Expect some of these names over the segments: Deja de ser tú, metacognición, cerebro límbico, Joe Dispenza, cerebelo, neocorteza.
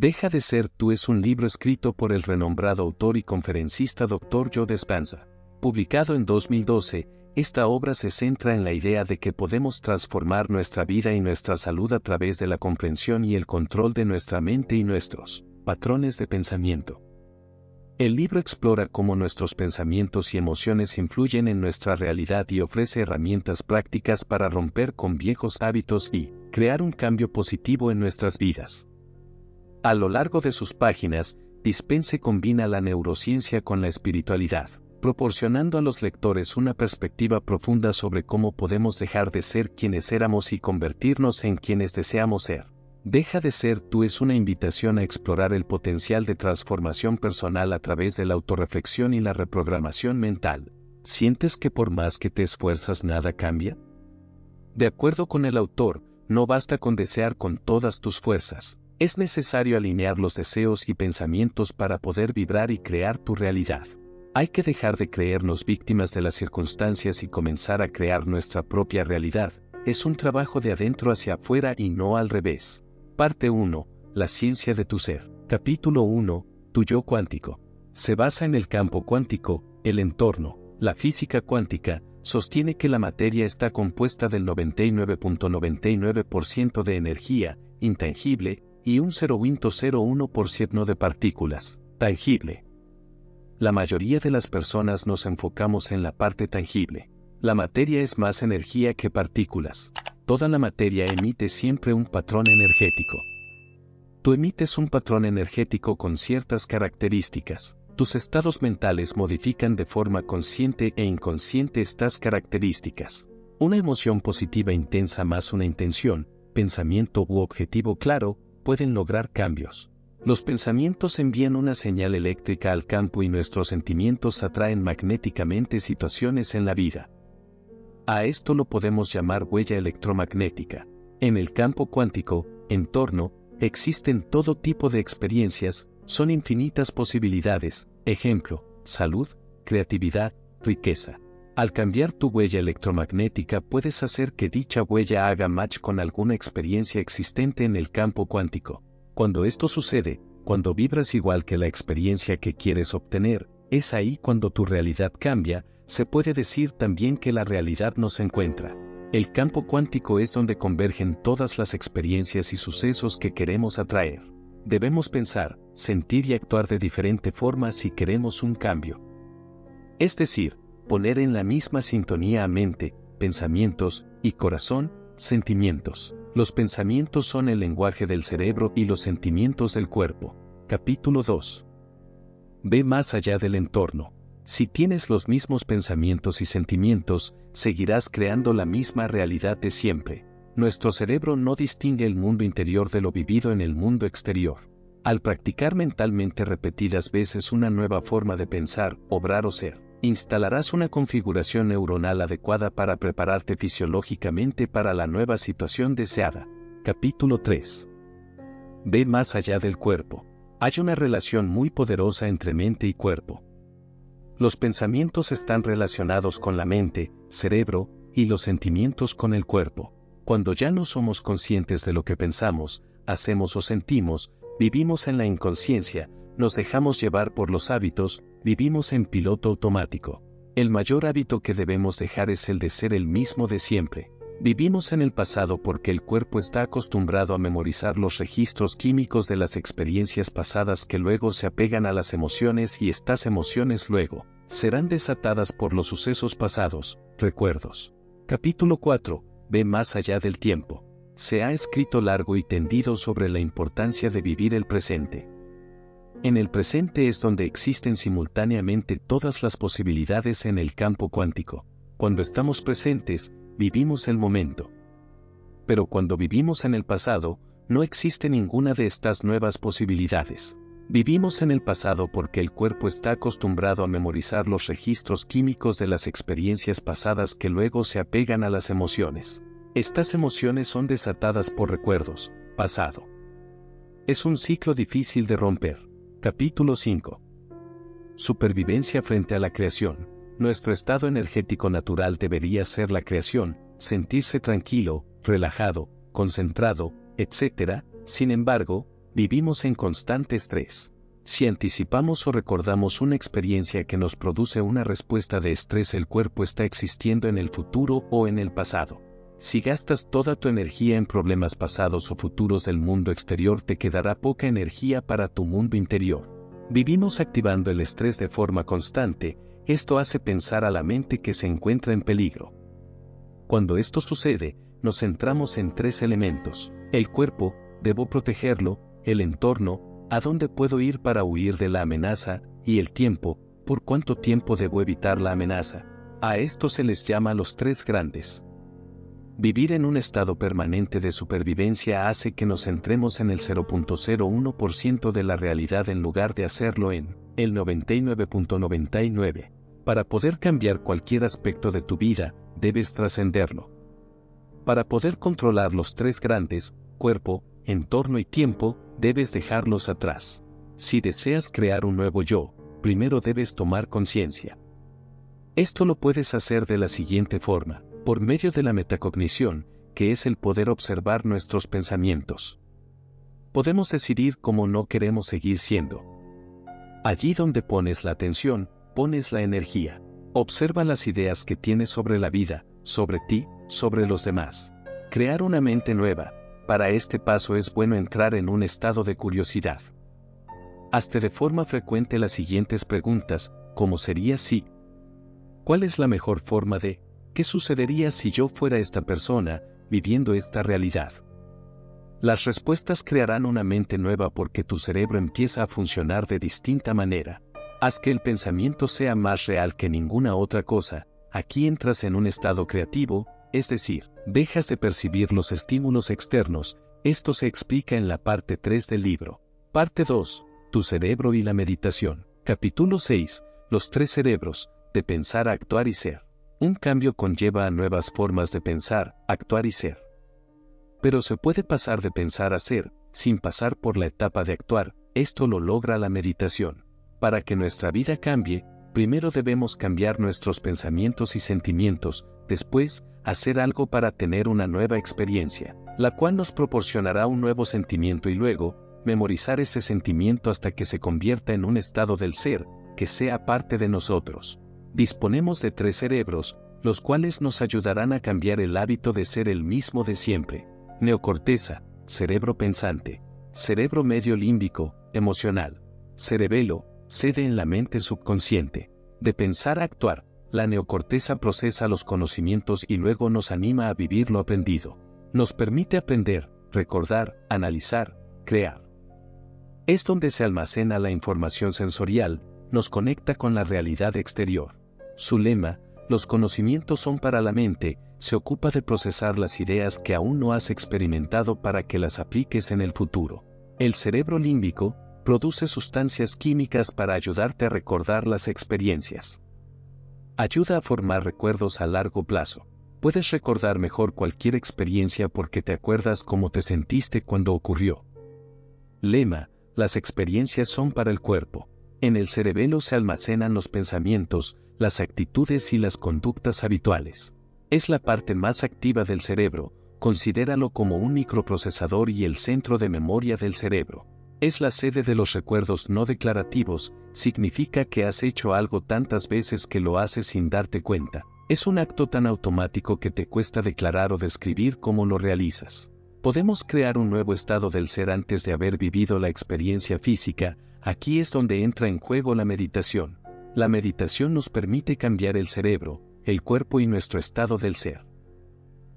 Deja de ser tú es un libro escrito por el renombrado autor y conferencista Dr. Joe Dispenza. Publicado en 2012, esta obra se centra en la idea de que podemos transformar nuestra vida y nuestra salud a través de la comprensión y el control de nuestra mente y nuestros patrones de pensamiento. El libro explora cómo nuestros pensamientos y emociones influyen en nuestra realidad y ofrece herramientas prácticas para romper con viejos hábitos y crear un cambio positivo en nuestras vidas. A lo largo de sus páginas, Dispenza combina la neurociencia con la espiritualidad, proporcionando a los lectores una perspectiva profunda sobre cómo podemos dejar de ser quienes éramos y convertirnos en quienes deseamos ser. Deja de ser tú es una invitación a explorar el potencial de transformación personal a través de la autorreflexión y la reprogramación mental. ¿Sientes que por más que te esfuerzas nada cambia? De acuerdo con el autor, no basta con desear con todas tus fuerzas. Es necesario alinear los deseos y pensamientos para poder vibrar y crear tu realidad. Hay que dejar de creernos víctimas de las circunstancias y comenzar a crear nuestra propia realidad. Es un trabajo de adentro hacia afuera y no al revés. Parte 1. La ciencia de tu ser. Capítulo 1. Tu yo cuántico. Se basa en el campo cuántico, el entorno. La física cuántica sostiene que la materia está compuesta del 99.99% de energía intangible y un 0.01% de partículas tangible. La mayoría de las personas nos enfocamos en la parte tangible. La materia es más energía que partículas. Toda la materia emite siempre un patrón energético. Tú emites un patrón energético con ciertas características. Tus estados mentales modifican de forma consciente e inconsciente estas características. Una emoción positiva intensa más una intención, pensamiento u objetivo claro, pueden lograr cambios. Los pensamientos envían una señal eléctrica al campo y nuestros sentimientos atraen magnéticamente situaciones en la vida. A esto lo podemos llamar huella electromagnética. En el campo cuántico, entorno, existen todo tipo de experiencias, son infinitas posibilidades, ejemplo, salud, creatividad, riqueza. Al cambiar tu huella electromagnética puedes hacer que dicha huella haga match con alguna experiencia existente en el campo cuántico. Cuando esto sucede, cuando vibras igual que la experiencia que quieres obtener, es ahí cuando tu realidad cambia. Se puede decir también que la realidad nos encuentra. El campo cuántico es donde convergen todas las experiencias y sucesos que queremos atraer. Debemos pensar, sentir y actuar de diferente forma si queremos un cambio. Es decir, poner en la misma sintonía a mente, pensamientos, y corazón, sentimientos. Los pensamientos son el lenguaje del cerebro y los sentimientos del cuerpo. Capítulo 2. Ve más allá del entorno. Si tienes los mismos pensamientos y sentimientos, seguirás creando la misma realidad de siempre. Nuestro cerebro no distingue el mundo interior de lo vivido en el mundo exterior. Al practicar mentalmente repetidas veces una nueva forma de pensar, obrar o ser, instalarás una configuración neuronal adecuada para prepararte fisiológicamente para la nueva situación deseada. Capítulo 3. Ve más allá del cuerpo. Hay una relación muy poderosa entre mente y cuerpo. Los pensamientos están relacionados con la mente, cerebro, y los sentimientos con el cuerpo. Cuando ya no somos conscientes de lo que pensamos, hacemos o sentimos, vivimos en la inconsciencia, nos dejamos llevar por los hábitos, vivimos en piloto automático. El mayor hábito que debemos dejar es el de ser el mismo de siempre. Vivimos en el pasado porque el cuerpo está acostumbrado a memorizar los registros químicos de las experiencias pasadas que luego se apegan a las emociones y estas emociones luego serán desatadas por los sucesos pasados, recuerdos. Capítulo 4. Ve más allá del tiempo. Se ha escrito largo y tendido sobre la importancia de vivir el presente. En el presente es donde existen simultáneamente todas las posibilidades en el campo cuántico. Cuando estamos presentes, vivimos el momento. Pero cuando vivimos en el pasado, no existe ninguna de estas nuevas posibilidades. Vivimos en el pasado porque el cuerpo está acostumbrado a memorizar los registros químicos de las experiencias pasadas que luego se apegan a las emociones. Estas emociones son desatadas por recuerdos, pasado. Es un ciclo difícil de romper. Capítulo 5. Supervivencia frente a la creación. Nuestro estado energético natural debería ser la creación, sentirse tranquilo, relajado, concentrado, etc. Sin embargo, vivimos en constante estrés. Si anticipamos o recordamos una experiencia que nos produce una respuesta de estrés, el cuerpo está existiendo en el futuro o en el pasado. Si gastas toda tu energía en problemas pasados o futuros del mundo exterior, te quedará poca energía para tu mundo interior. Vivimos activando el estrés de forma constante, esto hace pensar a la mente que se encuentra en peligro. Cuando esto sucede, nos centramos en tres elementos: el cuerpo, debo protegerlo; el entorno, ¿a dónde puedo ir para huir de la amenaza?, y el tiempo, ¿por cuánto tiempo debo evitar la amenaza? A esto se les llama los tres grandes. Vivir en un estado permanente de supervivencia hace que nos centremos en el 0.01% de la realidad en lugar de hacerlo en el 99.99%. Para poder cambiar cualquier aspecto de tu vida, debes trascenderlo. Para poder controlar los tres grandes, cuerpo, entorno y tiempo, debes dejarlos atrás. Si deseas crear un nuevo yo, primero debes tomar conciencia. Esto lo puedes hacer de la siguiente forma, por medio de la metacognición, que es el poder observar nuestros pensamientos. Podemos decidir cómo no queremos seguir siendo. Allí donde pones la atención, pones la energía. Observa las ideas que tienes sobre la vida, sobre ti, sobre los demás. Crear una mente nueva. Para este paso es bueno entrar en un estado de curiosidad. Hazte de forma frecuente las siguientes preguntas: ¿cómo sería si? ¿Cuál es la mejor forma de? ¿Qué sucedería si yo fuera esta persona, viviendo esta realidad? Las respuestas crearán una mente nueva porque tu cerebro empieza a funcionar de distinta manera. Haz que el pensamiento sea más real que ninguna otra cosa. Aquí entras en un estado creativo, es decir, dejas de percibir los estímulos externos. Esto se explica en la parte 3 del libro. Parte 2. Tu cerebro y la meditación. Capítulo 6. Los tres cerebros, de pensar a actuar y ser. Un cambio conlleva a nuevas formas de pensar, actuar y ser. Pero se puede pasar de pensar a ser, sin pasar por la etapa de actuar. Esto lo logra la meditación. Para que nuestra vida cambie, primero debemos cambiar nuestros pensamientos y sentimientos, después, hacer algo para tener una nueva experiencia, la cual nos proporcionará un nuevo sentimiento, y luego, memorizar ese sentimiento hasta que se convierta en un estado del ser, que sea parte de nosotros. Disponemos de tres cerebros, los cuales nos ayudarán a cambiar el hábito de ser el mismo de siempre. Neocorteza, cerebro pensante. Cerebro medio límbico, emocional. Cerebelo, sede en la mente subconsciente. De pensar a actuar. La neocorteza procesa los conocimientos y luego nos anima a vivir lo aprendido. Nos permite aprender, recordar, analizar, crear. Es donde se almacena la información sensorial, nos conecta con la realidad exterior. Su lema, los conocimientos son para la mente, se ocupa de procesar las ideas que aún no has experimentado para que las apliques en el futuro. El cerebro límbico produce sustancias químicas para ayudarte a recordar las experiencias. Ayuda a formar recuerdos a largo plazo. Puedes recordar mejor cualquier experiencia porque te acuerdas cómo te sentiste cuando ocurrió. Lema, las experiencias son para el cuerpo. En el cerebelo se almacenan los pensamientos, las actitudes y las conductas habituales. Es la parte más activa del cerebro, considéralo como un microprocesador y el centro de memoria del cerebro. Es la sede de los recuerdos no declarativos, significa que has hecho algo tantas veces que lo haces sin darte cuenta. Es un acto tan automático que te cuesta declarar o describir cómo lo realizas. Podemos crear un nuevo estado del ser antes de haber vivido la experiencia física. Aquí es donde entra en juego la meditación. La meditación nos permite cambiar el cerebro, el cuerpo y nuestro estado del ser.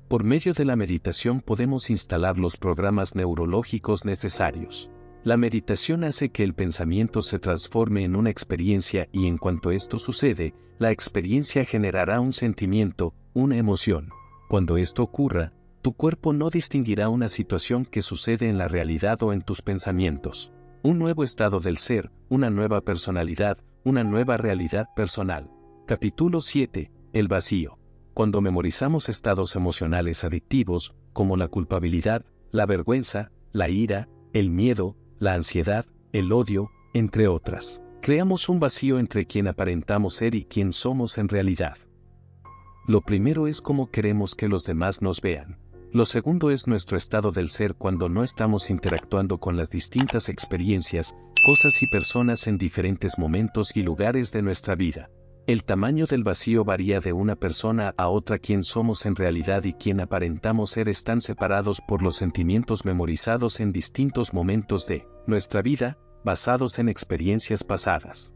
Por medio de la meditación podemos instalar los programas neurológicos necesarios. La meditación hace que el pensamiento se transforme en una experiencia y en cuanto esto sucede, la experiencia generará un sentimiento, una emoción. Cuando esto ocurra, tu cuerpo no distinguirá una situación que sucede en la realidad o en tus pensamientos. Un nuevo estado del ser, una nueva personalidad, una nueva realidad personal. Capítulo 7. El vacío. Cuando memorizamos estados emocionales adictivos, como la culpabilidad, la vergüenza, la ira, el miedo, la ansiedad, el odio, entre otras, creamos un vacío entre quien aparentamos ser y quien somos en realidad. Lo primero es cómo queremos que los demás nos vean. Lo segundo es nuestro estado del ser cuando no estamos interactuando con las distintas experiencias, cosas y personas en diferentes momentos y lugares de nuestra vida. El tamaño del vacío varía de una persona a otra. Quien somos en realidad y quien aparentamos ser están separados por los sentimientos memorizados en distintos momentos de nuestra vida, basados en experiencias pasadas.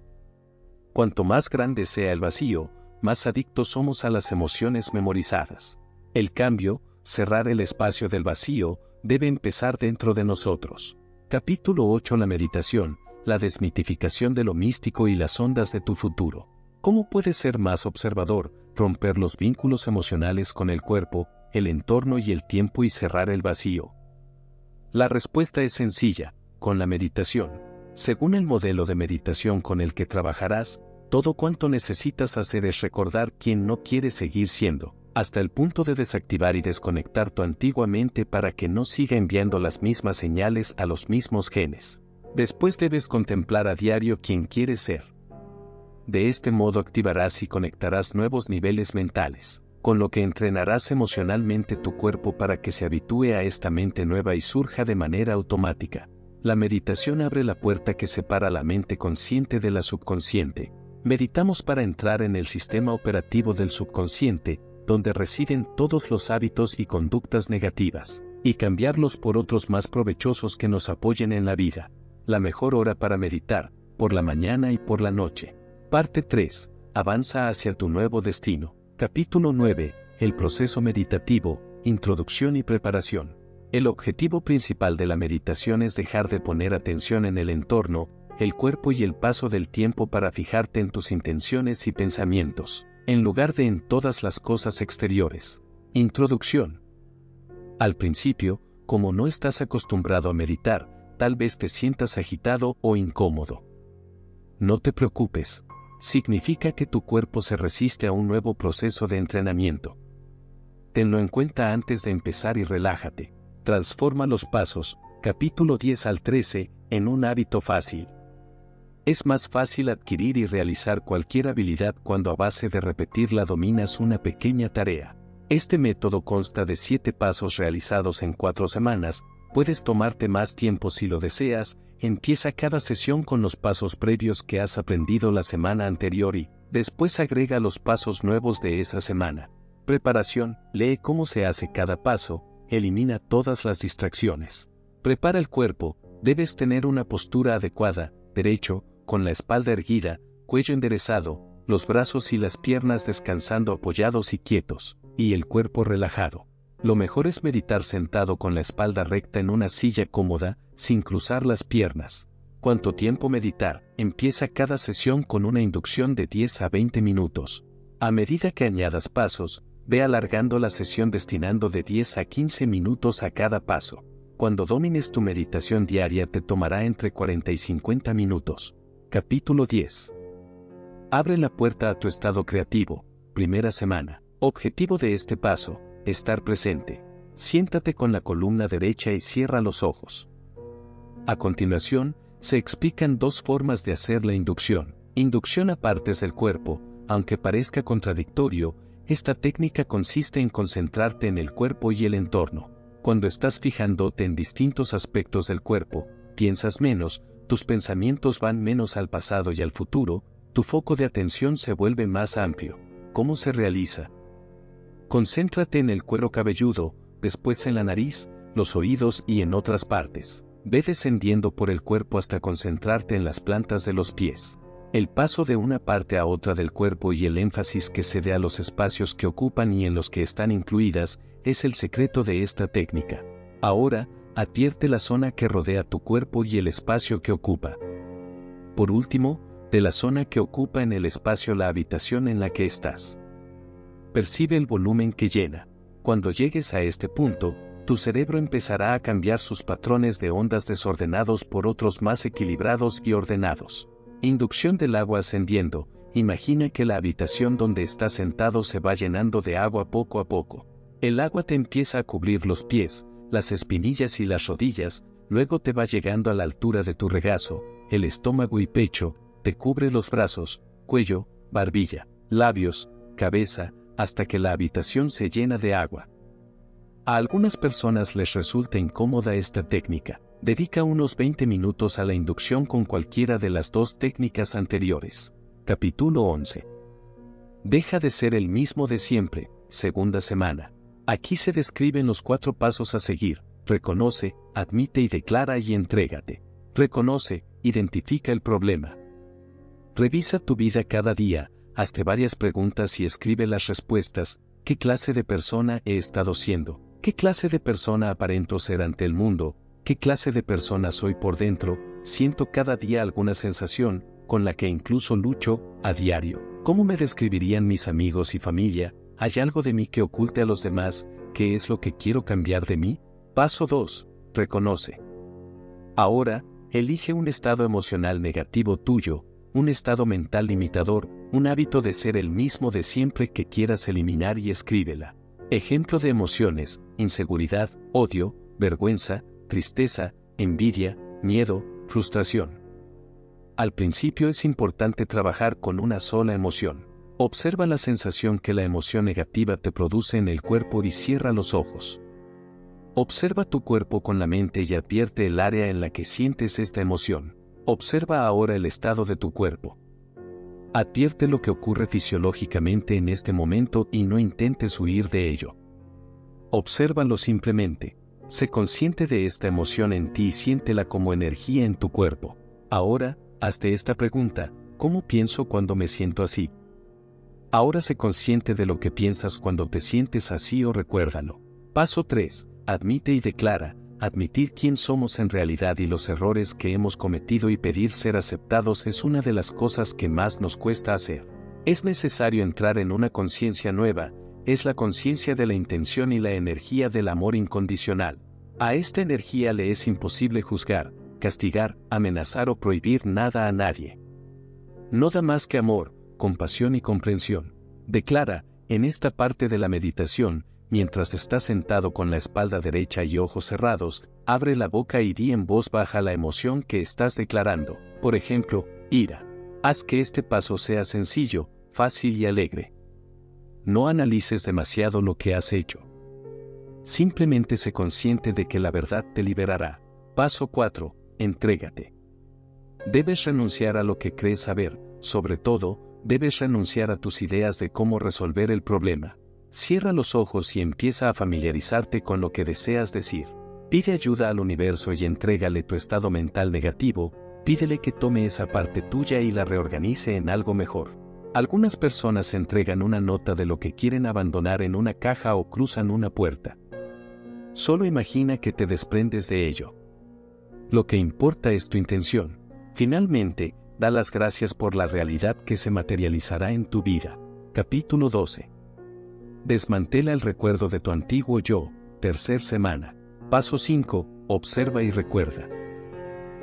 Cuanto más grande sea el vacío, más adictos somos a las emociones memorizadas. El cambio, cerrar el espacio del vacío, debe empezar dentro de nosotros. Capítulo 8. La meditación, la desmitificación de lo místico y las ondas de tu futuro. ¿Cómo puedes ser más observador, romper los vínculos emocionales con el cuerpo, el entorno y el tiempo y cerrar el vacío? La respuesta es sencilla, con la meditación. Según el modelo de meditación con el que trabajarás, todo cuanto necesitas hacer es recordar quién no quieres seguir siendo, hasta el punto de desactivar y desconectar tu antigua mente para que no siga enviando las mismas señales a los mismos genes. Después debes contemplar a diario quién quieres ser. De este modo activarás y conectarás nuevos niveles mentales, con lo que entrenarás emocionalmente tu cuerpo para que se habitúe a esta mente nueva y surja de manera automática. La meditación abre la puerta que separa la mente consciente de la subconsciente. Meditamos para entrar en el sistema operativo del subconsciente, donde residen todos los hábitos y conductas negativas, y cambiarlos por otros más provechosos que nos apoyen en la vida. La mejor hora para meditar, por la mañana y por la noche. Parte 3. Avanza hacia tu nuevo destino. Capítulo 9. El proceso meditativo, introducción y preparación. El objetivo principal de la meditación es dejar de poner atención en el entorno, el cuerpo y el paso del tiempo para fijarte en tus intenciones y pensamientos, en lugar de en todas las cosas exteriores. Introducción. Al principio, como no estás acostumbrado a meditar, tal vez te sientas agitado o incómodo. No te preocupes. Significa que tu cuerpo se resiste a un nuevo proceso de entrenamiento. Tenlo en cuenta antes de empezar y relájate. Transforma los pasos, capítulo 10 al 13, en un hábito fácil. Es más fácil adquirir y realizar cualquier habilidad cuando a base de repetirla dominas una pequeña tarea. Este método consta de 7 pasos realizados en 4 semanas. Puedes tomarte más tiempo si lo deseas. Empieza cada sesión con los pasos previos que has aprendido la semana anterior y, después agrega los pasos nuevos de esa semana. Preparación. Lee cómo se hace cada paso, elimina todas las distracciones. Prepara el cuerpo. Debes tener una postura adecuada, derecho, con la espalda erguida, cuello enderezado, los brazos y las piernas descansando apoyados y quietos, y el cuerpo relajado. Lo mejor es meditar sentado con la espalda recta en una silla cómoda, sin cruzar las piernas. ¿Cuánto tiempo meditar? Empieza cada sesión con una inducción de 10 a 20 minutos. A medida que añadas pasos, ve alargando la sesión destinando de 10 a 15 minutos a cada paso. Cuando domines tu meditación diaria te tomará entre 40 y 50 minutos. Capítulo 10. Abre la puerta a tu estado creativo. Primera semana. Objetivo de este paso. Estar presente. Siéntate con la columna derecha y cierra los ojos. A continuación, se explican 2 formas de hacer la inducción. Inducción a partes del cuerpo. Aunque parezca contradictorio, esta técnica consiste en concentrarte en el cuerpo y el entorno. Cuando estás fijándote en distintos aspectos del cuerpo, piensas menos, tus pensamientos van menos al pasado y al futuro, tu foco de atención se vuelve más amplio. ¿Cómo se realiza? Concéntrate en el cuero cabelludo, después en la nariz, los oídos y en otras partes. Ve descendiendo por el cuerpo hasta concentrarte en las plantas de los pies. El paso de una parte a otra del cuerpo y el énfasis que se dé a los espacios que ocupan y en los que están incluidas es el secreto de esta técnica. Ahora, advierte la zona que rodea tu cuerpo y el espacio que ocupa. Por último, de la zona que ocupa en el espacio la habitación en la que estás. Percibe el volumen que llena. Cuando llegues a este punto, tu cerebro empezará a cambiar sus patrones de ondas desordenados por otros más equilibrados y ordenados. Inducción del agua ascendiendo. Imagina que la habitación donde estás sentado se va llenando de agua poco a poco. El agua te empieza a cubrir los pies, las espinillas y las rodillas, luego te va llegando a la altura de tu regazo, el estómago y pecho, te cubre los brazos, cuello, barbilla, labios, cabeza, hasta que la habitación se llena de agua. A algunas personas les resulta incómoda esta técnica. Dedica unos 20 minutos a la inducción con cualquiera de las dos técnicas anteriores. Capítulo 11. Deja de ser el mismo de siempre, segunda semana. Aquí se describen los 4 pasos a seguir. Reconoce, admite y declara y entrégate. Reconoce, identifica el problema. Revisa tu vida cada día, hazte varias preguntas y escribe las respuestas. ¿Qué clase de persona he estado siendo? ¿Qué clase de persona aparento ser ante el mundo? ¿Qué clase de persona soy por dentro? Siento cada día alguna sensación, con la que incluso lucho, a diario. ¿Cómo me describirían mis amigos y familia? ¿Hay algo de mí que oculte a los demás? ¿Qué es lo que quiero cambiar de mí? Paso 2. Reconoce. Ahora, elige un estado emocional negativo tuyo, un estado mental limitador, un hábito de ser el mismo de siempre que quieras eliminar y escríbela. Ejemplo de emociones: inseguridad, odio, vergüenza, tristeza, envidia, miedo, frustración. Al principio es importante trabajar con una sola emoción. Observa la sensación que la emoción negativa te produce en el cuerpo y cierra los ojos. Observa tu cuerpo con la mente y advierte el área en la que sientes esta emoción. Observa ahora el estado de tu cuerpo. Advierte lo que ocurre fisiológicamente en este momento y no intentes huir de ello. Obsérvalo simplemente. Sé consciente de esta emoción en ti y siéntela como energía en tu cuerpo. Ahora, hazte esta pregunta: ¿cómo pienso cuando me siento así? Ahora sé consciente de lo que piensas cuando te sientes así o recuérdalo. Paso 3. Admite y declara. Admitir quién somos en realidad y los errores que hemos cometido y pedir ser aceptados es una de las cosas que más nos cuesta hacer. Es necesario entrar en una conciencia nueva. Es la conciencia de la intención y la energía del amor incondicional. A esta energía le es imposible juzgar, castigar, amenazar o prohibir nada a nadie. No da más que amor, compasión y comprensión. Declara, en esta parte de la meditación, mientras estás sentado con la espalda derecha y ojos cerrados, abre la boca y di en voz baja la emoción que estás declarando, por ejemplo, ira. Haz que este paso sea sencillo, fácil y alegre. No analices demasiado lo que has hecho. Simplemente sé consciente de que la verdad te liberará. Paso 4. Entrégate. Debes renunciar a lo que crees saber, sobre todo, debes renunciar a tus ideas de cómo resolver el problema. Cierra los ojos y empieza a familiarizarte con lo que deseas decir. Pide ayuda al universo y entrégale tu estado mental negativo, pídele que tome esa parte tuya y la reorganice en algo mejor. Algunas personas entregan una nota de lo que quieren abandonar en una caja o cruzan una puerta. Solo imagina que te desprendes de ello. Lo que importa es tu intención. Finalmente, da las gracias por la realidad que se materializará en tu vida. Capítulo 12. Desmantela el recuerdo de tu antiguo yo, tercera semana. Paso 5. Observa y recuerda.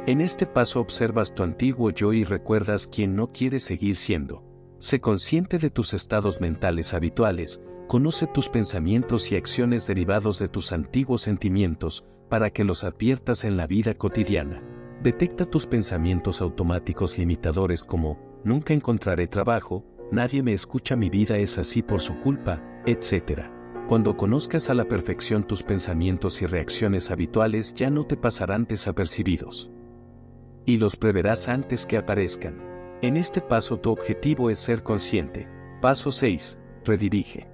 En este paso observas tu antiguo yo y recuerdas quién no quiere seguir siendo. Sé consciente de tus estados mentales habituales, conoce tus pensamientos y acciones derivados de tus antiguos sentimientos, para que los adviertas en la vida cotidiana. Detecta tus pensamientos automáticos limitadores como, nunca encontraré trabajo, nadie me escucha, mi vida es así por su culpa, etc. Cuando conozcas a la perfección tus pensamientos y reacciones habituales ya no te pasarán desapercibidos. Y los preverás antes que aparezcan. En este paso tu objetivo es ser consciente. Paso 6. Redirige.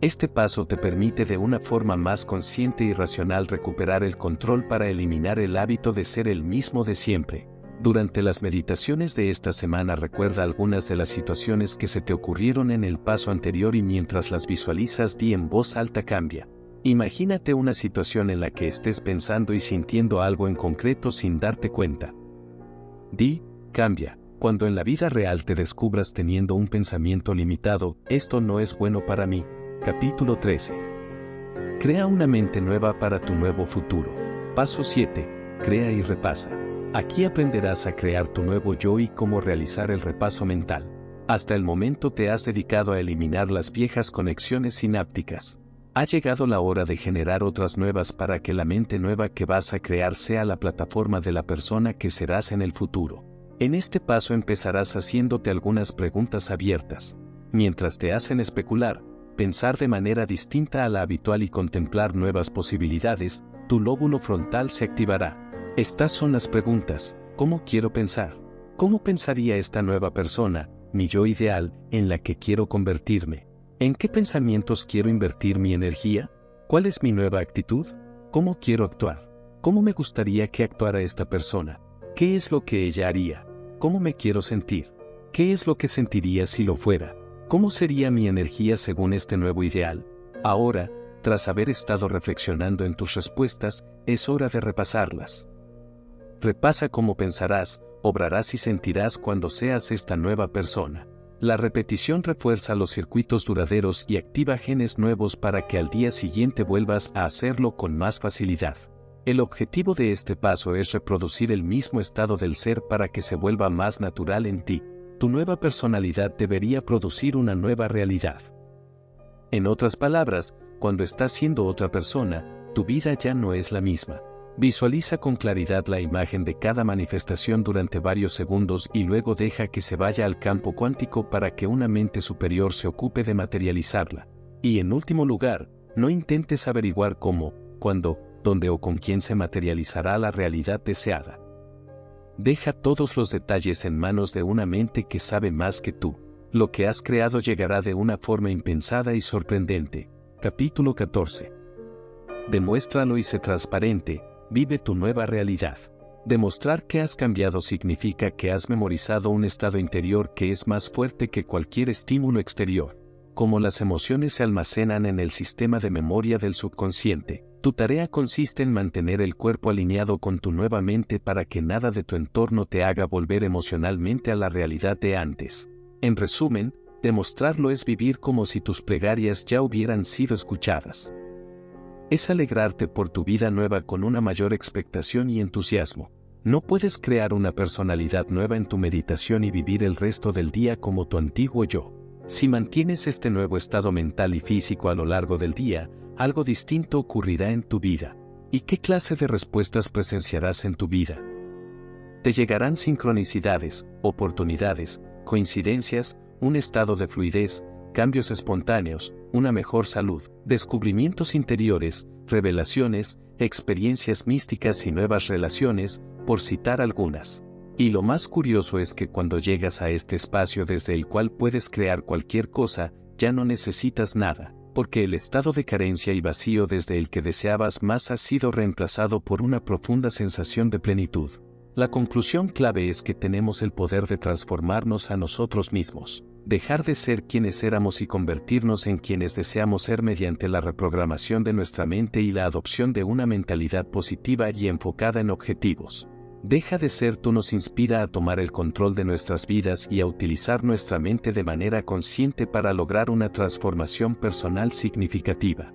Este paso te permite de una forma más consciente y racional recuperar el control para eliminar el hábito de ser el mismo de siempre. Durante las meditaciones de esta semana recuerda algunas de las situaciones que se te ocurrieron en el paso anterior y mientras las visualizas di en voz alta cambia. Imagínate una situación en la que estés pensando y sintiendo algo en concreto sin darte cuenta. Di, cambia. Cuando en la vida real te descubras teniendo un pensamiento limitado, esto no es bueno para mí. Capítulo 13. Crea una mente nueva para tu nuevo futuro. Paso 7. Crea y repasa. Aquí aprenderás a crear tu nuevo yo y cómo realizar el repaso mental. Hasta el momento te has dedicado a eliminar las viejas conexiones sinápticas. Ha llegado la hora de generar otras nuevas para que la mente nueva que vas a crear sea la plataforma de la persona que serás en el futuro. En este paso empezarás haciéndote algunas preguntas abiertas. Mientras te hacen especular, pensar de manera distinta a la habitual y contemplar nuevas posibilidades, tu lóbulo frontal se activará. Estas son las preguntas: ¿cómo quiero pensar? ¿Cómo pensaría esta nueva persona, mi yo ideal, en la que quiero convertirme? ¿En qué pensamientos quiero invertir mi energía? ¿Cuál es mi nueva actitud? ¿Cómo quiero actuar? ¿Cómo me gustaría que actuara esta persona? ¿Qué es lo que ella haría? ¿Cómo me quiero sentir? ¿Qué es lo que sentiría si lo fuera? ¿Cómo sería mi energía según este nuevo ideal? Ahora, tras haber estado reflexionando en tus respuestas, es hora de repasarlas. Repasa cómo pensarás, obrarás y sentirás cuando seas esta nueva persona. La repetición refuerza los circuitos duraderos y activa genes nuevos para que al día siguiente vuelvas a hacerlo con más facilidad. El objetivo de este paso es reproducir el mismo estado del ser para que se vuelva más natural en ti. Tu nueva personalidad debería producir una nueva realidad. En otras palabras, cuando estás siendo otra persona, tu vida ya no es la misma. Visualiza con claridad la imagen de cada manifestación durante varios segundos y luego deja que se vaya al campo cuántico para que una mente superior se ocupe de materializarla. Y en último lugar, no intentes averiguar cómo, cuándo, dónde o con quién se materializará la realidad deseada. Deja todos los detalles en manos de una mente que sabe más que tú. Lo que has creado llegará de una forma impensada y sorprendente. Capítulo 14. Demuéstralo y sé transparente, vive tu nueva realidad. Demostrar que has cambiado significa que has memorizado un estado interior que es más fuerte que cualquier estímulo exterior. Como las emociones se almacenan en el sistema de memoria del subconsciente, tu tarea consiste en mantener el cuerpo alineado con tu nueva mente para que nada de tu entorno te haga volver emocionalmente a la realidad de antes. En resumen, demostrarlo es vivir como si tus plegarias ya hubieran sido escuchadas. Es alegrarte por tu vida nueva con una mayor expectación y entusiasmo. No puedes crear una personalidad nueva en tu meditación y vivir el resto del día como tu antiguo yo. Si mantienes este nuevo estado mental y físico a lo largo del día, algo distinto ocurrirá en tu vida. ¿Y qué clase de respuestas presenciarás en tu vida? Te llegarán sincronicidades, oportunidades, coincidencias, un estado de fluidez, cambios espontáneos, una mejor salud, descubrimientos interiores, revelaciones, experiencias místicas y nuevas relaciones, por citar algunas. Y lo más curioso es que cuando llegas a este espacio desde el cual puedes crear cualquier cosa, ya no necesitas nada, porque el estado de carencia y vacío desde el que deseabas más ha sido reemplazado por una profunda sensación de plenitud. La conclusión clave es que tenemos el poder de transformarnos a nosotros mismos, dejar de ser quienes éramos y convertirnos en quienes deseamos ser mediante la reprogramación de nuestra mente y la adopción de una mentalidad positiva y enfocada en objetivos. Deja de ser tú nos inspira a tomar el control de nuestras vidas y a utilizar nuestra mente de manera consciente para lograr una transformación personal significativa.